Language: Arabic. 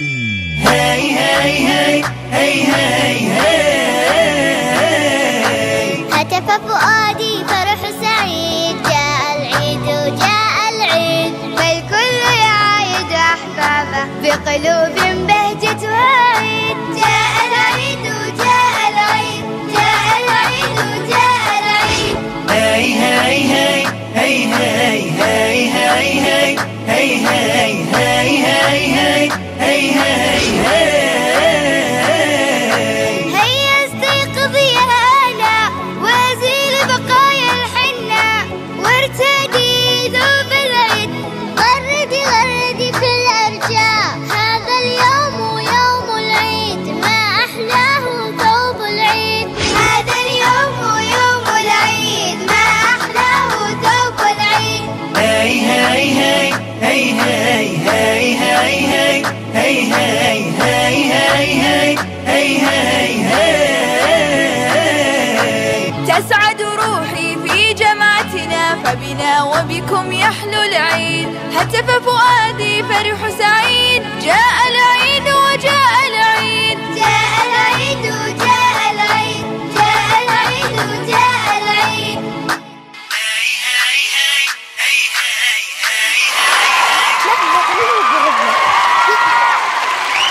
هاي هاي هاي هاي هاي هاي هتف فؤادي فرح سعيد، جاء العيد وجاء العيد، فالكل يعايد أحبابه بقلوب بهجة وعيد. جاء العيد وجاء العيد، جاء العيد وجاء العيد. هاي هاي هاي هاي هاي هاي هاي هاي هاي هاي هاي هاي هاي هاي هاي هاي هيا استيقظي يا هلا، وازيلي بقايا الحنة، وارتدي ذوب العيد، غردي غردي في الأرجاء، هذا اليوم يوم العيد، ما أحلاه ثوب العيد. هذا اليوم يوم العيد، ما أحلاه ثوب العيد. هاي هاي هاي هاي هاي هاي هاي هاي هاي هاي هاي هاي هاي هاي هاي تسعد روحي في جماعتنا، فبنا وبكم يحلو العيد، هتف فؤادي فرح سعيد.